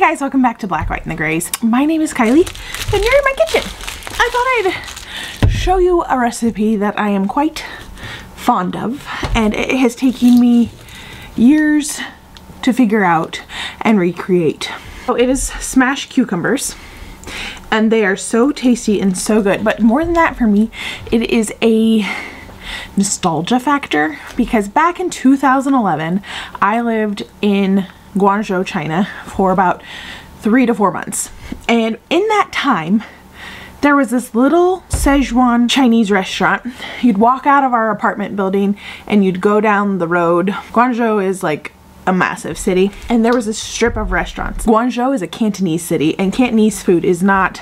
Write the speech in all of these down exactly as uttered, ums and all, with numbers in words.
Hey guys, welcome back to Black, White, and the Grays. My name is Kylie, and you're in my kitchen. I thought I'd show you a recipe that I am quite fond of, and it has taken me years to figure out and recreate. So it is smashed cucumbers, and they are so tasty and so good, but more than that for me, it is a nostalgia factor, because back in two thousand eleven, I lived in Guangzhou, China for about three to four months. And in that time, there was this little Sichuan Chinese restaurant. You'd walk out of our apartment building and you'd go down the road. Guangzhou is like a massive city, and there was a strip of restaurants. Guangzhou is a Cantonese city, and Cantonese food is not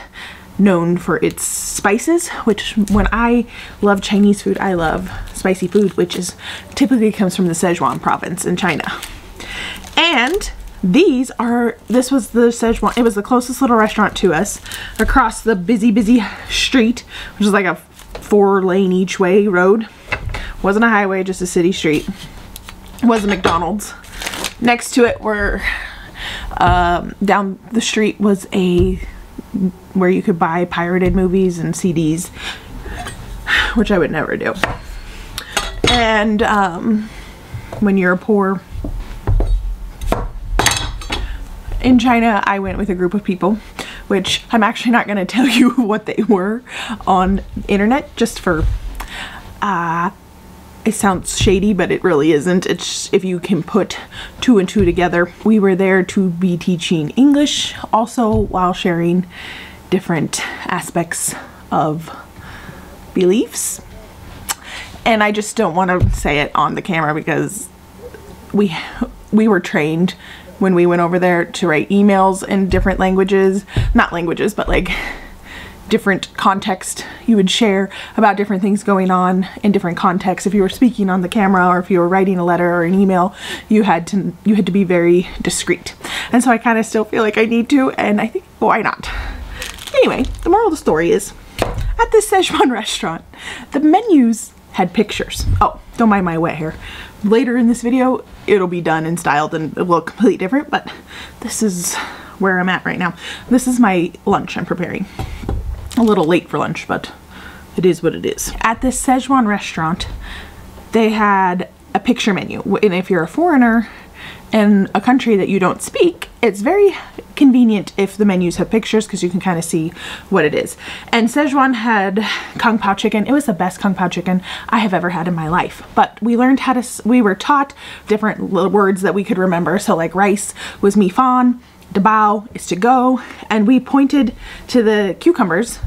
known for its spices, which when I love Chinese food, I love spicy food, which is typically comes from the Sichuan province in China. And these are, this was the Sichuan, it was the closest little restaurant to us across the busy, busy street, which is like a four lane each way road. Wasn't a highway, just a city street. It was a McDonald's. Next to it were, um, down the street was a, where you could buy pirated movies and C Ds, which I would never do. And um, when you're poor, in China, I went with a group of people, which I'm actually not going to tell you what they were on the internet, just for, uh, it sounds shady, but it really isn't. It's just, if you can put two and two together. We were there to be teaching English, also while sharing different aspects of beliefs. And I just don't want to say it on the camera because we, we were trained when we went over there to write emails in different languages, not languages, but like different context. You would share about different things going on in different contexts. If you were speaking on the camera or if you were writing a letter or an email, you had to, you had to be very discreet. And so I kind of still feel like I need to, and I think, why not? Anyway, the moral of the story is, at this Sichuan restaurant, the menus had pictures. Oh, don't mind my wet hair. Later in this video, it'll be done and styled and it will look completely different, but this is where I'm at right now. This is my lunch I'm preparing. A little late for lunch, but it is what it is. At this Sichuan restaurant, they had a picture menu, and if you're a foreigner in a country that you don't speak, it's very convenient if the menus have pictures because you can kind of see what it is. And Sichuan had Kung Pao chicken. It was the best Kung Pao chicken I have ever had in my life. But we learned how to, we were taught different words that we could remember. So like rice was mifan, debao is to go. And we pointed to the cucumbers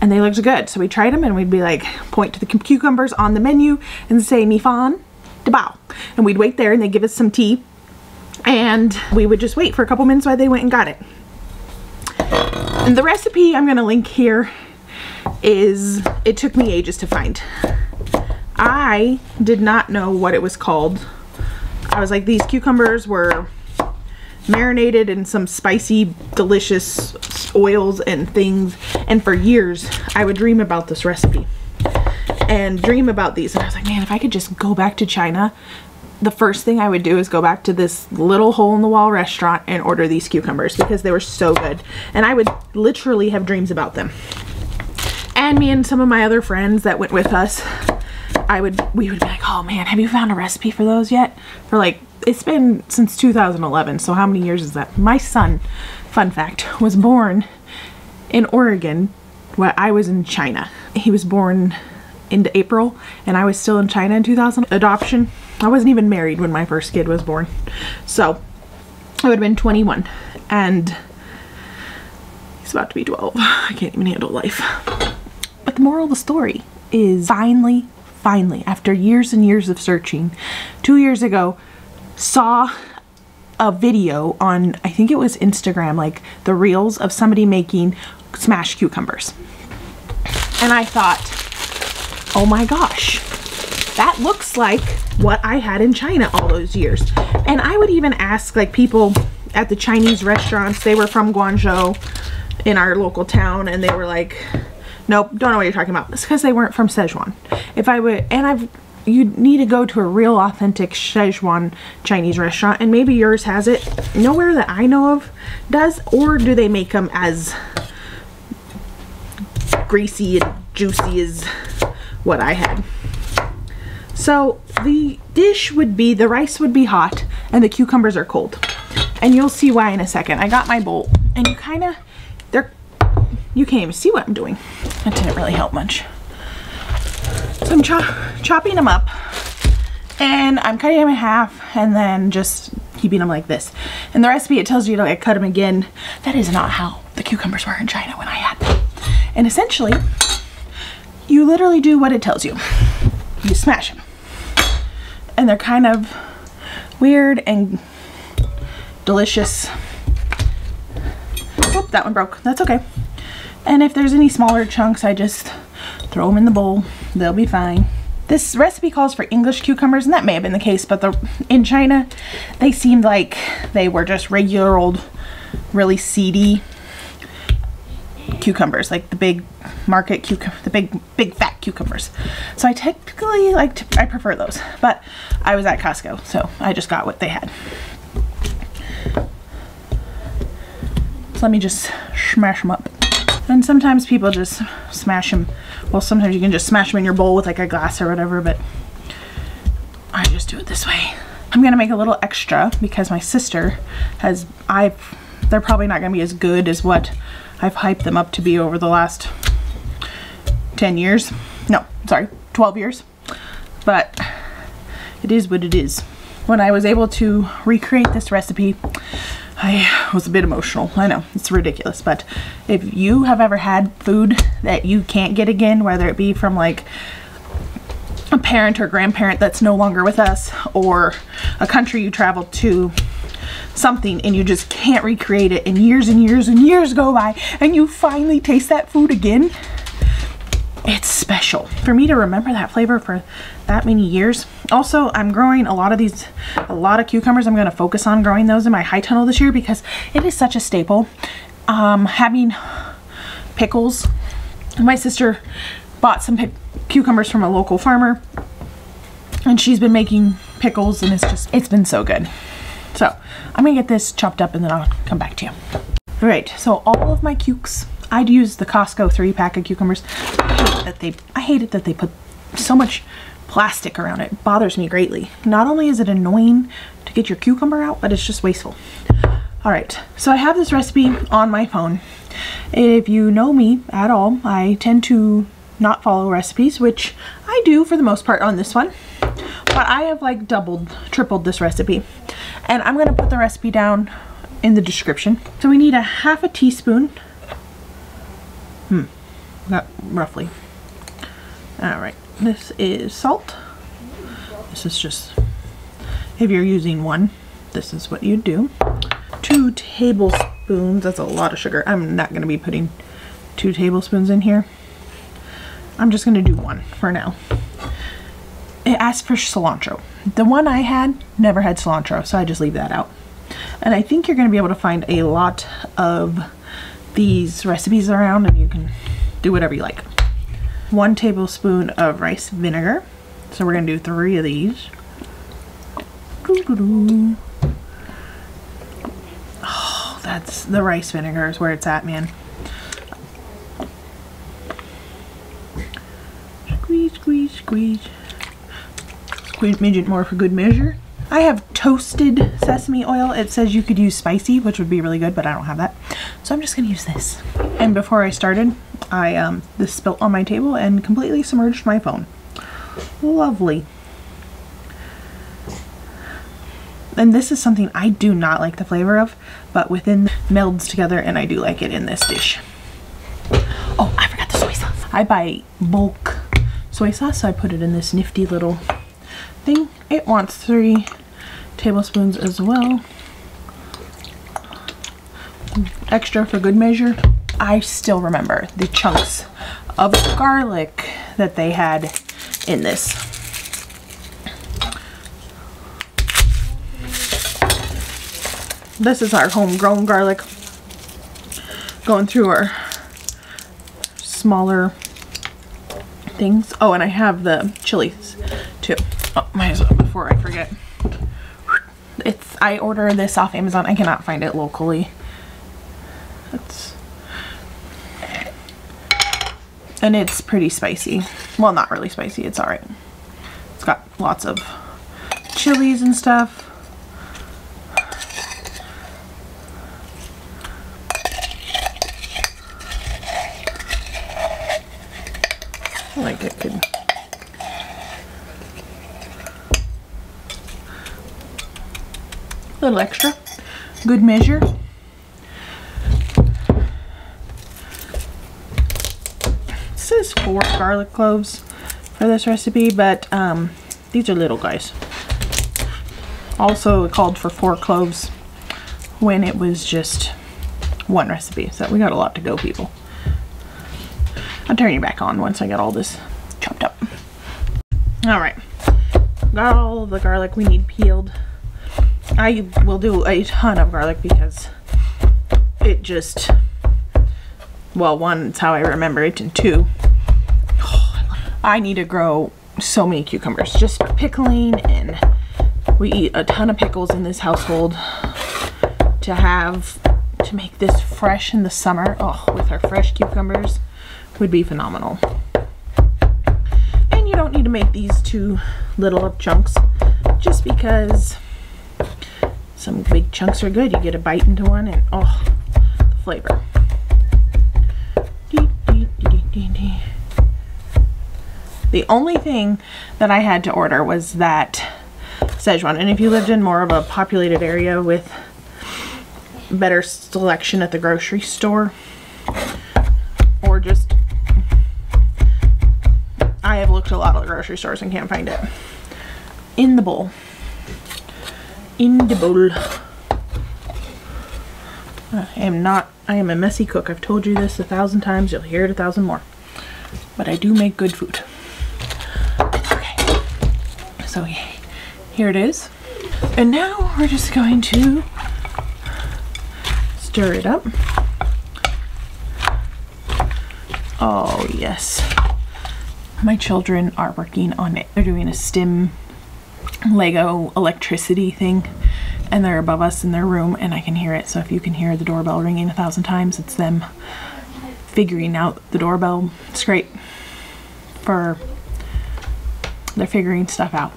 and they looked good. So we tried them and we'd be like, point to the cucumbers on the menu and say mifan, debao. And we'd wait there and they'd give us some tea. And we would just wait for a couple minutes while they went and got it. And the recipe I'm gonna link here is, it took me ages to find. I did not know what it was called. I was like, these cucumbers were marinated in some spicy, delicious oils and things. And for years, I would dream about this recipe and dream about these. And I was like, man, if I could just go back to China, the first thing I would do is go back to this little hole-in-the-wall restaurant and order these cucumbers because they were so good. And I would literally have dreams about them. And me and some of my other friends that went with us, I would, we would be like, oh man, have you found a recipe for those yet? For like, it's been since two thousand eleven, so how many years is that? My son, fun fact, was born in Oregon while I was in China. He was born into April and I was still in China in two thousand. Adoption. I wasn't even married when my first kid was born, so I would have been twenty-one and he's about to be twelve. I can't even handle life. But the moral of the story is finally, finally, after years and years of searching, two years ago, saw a video on, I think it was Instagram, like the reels of somebody making smashed cucumbers. And I thought, oh my gosh, that looks like what I had in China all those years. And I would even ask like people at the Chinese restaurants, they were from Guangzhou in our local town, and they were like, nope, don't know what you're talking about. It's because they weren't from Sichuan. If I would, and I've, you need to go to a real authentic Sichuan Chinese restaurant, and maybe yours has it. Nowhere that I know of does, or do they make them as greasy and juicy as what I had. So the dish would be, the rice would be hot and the cucumbers are cold, and you'll see why in a second. I got my bowl, and you kind of, they're, you can't even see what I'm doing. That didn't really help much. So I'm cho chopping them up, and I'm cutting them in half and then just keeping them like this. In the recipe it tells you to like cut them again. That is not how the cucumbers were in China when I had them. And essentially, you literally do what it tells you. You smash them. And they're kind of weird and delicious. Oop, that one broke. That's okay. And if there's any smaller chunks, I just throw them in the bowl. They'll be fine. This recipe calls for English cucumbers, and that may have been the case, but the, in China, they seemed like they were just regular old, really seedy cucumbers, like the big market cucumber, the big, big fat cucumbers. So I technically like to, I prefer those, but I was at Costco, so I just got what they had. So let me just smash them up. And sometimes people just smash them. Well, sometimes you can just smash them in your bowl with like a glass or whatever, but I just do it this way. I'm gonna make a little extra because my sister has, I've, they're probably not gonna be as good as what I've hyped them up to be over the last ten years. No, sorry, twelve years. But it is what it is. When I was able to recreate this recipe, I was a bit emotional. I know, it's ridiculous, but if you have ever had food that you can't get again, whether it be from like a parent or grandparent that's no longer with us, or a country you traveled to, something, and you just can't recreate it, and years and years and years go by and you finally taste that food again, it's special. For me to remember that flavor for that many years. Also, I'm growing a lot of these, a lot of cucumbers. I'm going to focus on growing those in my high tunnel this year because it is such a staple. Um, having pickles, my sister bought some cucumbers from a local farmer, and she's been making pickles, and it's just, it's been so good. So I'm gonna get this chopped up and then I'll come back to you. All right, so all of my cukes, I'd use the Costco three pack of cucumbers. I hate that they, I hate it that they put so much plastic around it. It bothers me greatly. Not only is it annoying to get your cucumber out, but it's just wasteful. All right, so I have this recipe on my phone. If you know me at all, I tend to not follow recipes, which I do for the most part on this one, but I have like doubled, tripled this recipe. And I'm gonna put the recipe down in the description. So we need a half a teaspoon. Hmm, not roughly. All right, this is salt. This is just, if you're using one, this is what you do. Two tablespoons, that's a lot of sugar. I'm not gonna be putting two tablespoons in here. I'm just gonna do one for now. It asks for cilantro. The one I had never had cilantro, so I just leave that out. And I think you're gonna be able to find a lot of these recipes around, and you can do whatever you like. One tablespoon of rice vinegar. So we're gonna do three of these. Oh, that's, the rice vinegar is where it's at, man. Squeeze, squeeze, squeeze. Squeeze midget more for good measure. I have toasted sesame oil. It says you could use spicy, which would be really good, but I don't have that. So I'm just gonna use this. And before I started, I um, this spilt on my table and completely submerged my phone. Lovely. And this is something I do not like the flavor of, but within melds together, and I do like it in this dish. Oh, I forgot the soy sauce. I buy bulk soy sauce, so I put it in this nifty little thing. It wants three tablespoons as well. Extra for good measure. I still remember the chunks of garlic that they had in this. This is our homegrown garlic going through our smaller things. Oh, and I have the chilies too. Oh, might as well before I forget. It's, I order this off Amazon. I cannot find it locally. It's, and it's pretty spicy. Well, not really spicy. It's alright. It's got lots of chilies and stuff. Like it could. A little extra. Good measure. It says four garlic cloves for this recipe, but um, these are little guys. Also, it called for four cloves when it was just one recipe. So we got a lot to go, people. I'll turn you back on once I get all this chopped up. Alright, got all the garlic we need peeled. I will do a ton of garlic because it just, well, one, it's how I remember it, and two, oh, I need to grow so many cucumbers just for pickling, and we eat a ton of pickles in this household. To have, to make this fresh in the summer, oh, with our fresh cucumbers, would be phenomenal. And you don't need to make these two little chunks just because some big chunks are good. You get a bite into one and oh, the flavor. Dee, dee, dee, dee, dee. The only thing that I had to order was that Sichuan. And if you lived in more of a populated area with better selection at the grocery store, or just, I have looked a lot at grocery stores and can't find it. In the bowl. In the bowl. I am not, I am a messy cook. I've told you this a thousand times. You'll hear it a thousand more. But I do make good food. Okay. So here it is. And now we're just going to stir it up. Oh yes. My children are working on it. They're doing a STEM Lego electricity thing, and they're above us in their room, and I can hear it. So if you can hear the doorbell ringing a thousand times, it's them figuring out the doorbell. It's great for, they're figuring stuff out.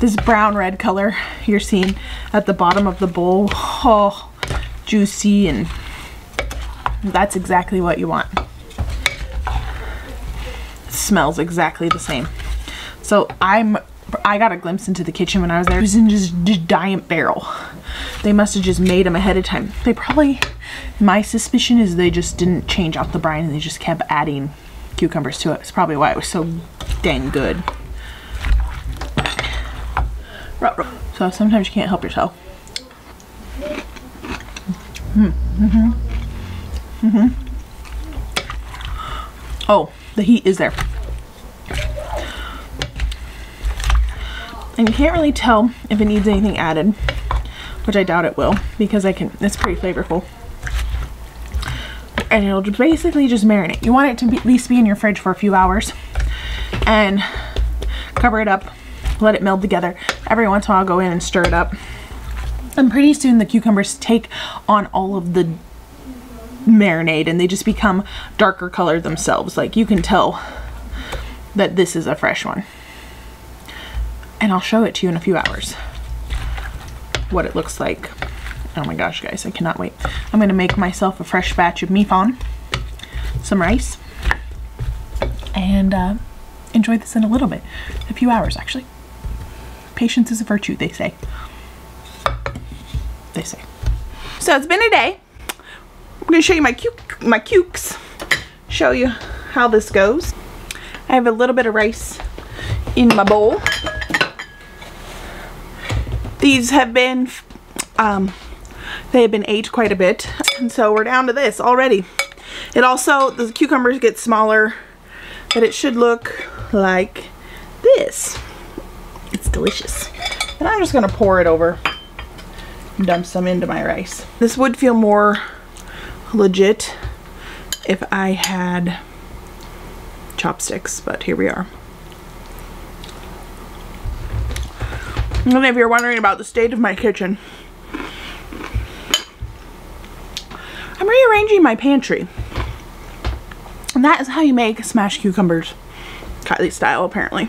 This brown red color you're seeing at the bottom of the bowl, oh, juicy, and that's exactly what you want. It smells exactly the same. So I'm, I got a glimpse into the kitchen when I was there. It was in just a giant barrel. They must have just made them ahead of time. They probably, my suspicion is they just didn't change out the brine and they just kept adding cucumbers to it. It's probably why it was so dang good. So sometimes you can't help yourself. Mm hmm. Mm-hmm. Oh, the heat is there. And you can't really tell if it needs anything added, which I doubt it will, because I can, it's pretty flavorful. And it'll basically just marinate. You want it to be, at least be in your fridge for a few hours, and cover it up, let it meld together. Every once in a while I'll go in and stir it up. And pretty soon the cucumbers take on all of the marinade and they just become darker colored themselves. Like you can tell that this is a fresh one, and I'll show it to you in a few hours what it looks like. Oh my gosh guys, I cannot wait. I'm gonna make myself a fresh batch of mifan, some rice, and uh, enjoy this in a little bit, a few hours actually. Patience is a virtue, they say. They say. So it's been a day. I'm gonna show you my cu my cukes. Show you how this goes. I have a little bit of rice in my bowl. These have been, um, they have been aged quite a bit, and so we're down to this already. It also, the cucumbers get smaller, but it should look like this. It's delicious. And I'm just gonna pour it over, dump some into my rice. This would feel more legit if I had chopsticks, but here we are. And if you're wondering about the state of my kitchen, I'm rearranging my pantry. And that is how you make smashed cucumbers, Kylie style, apparently.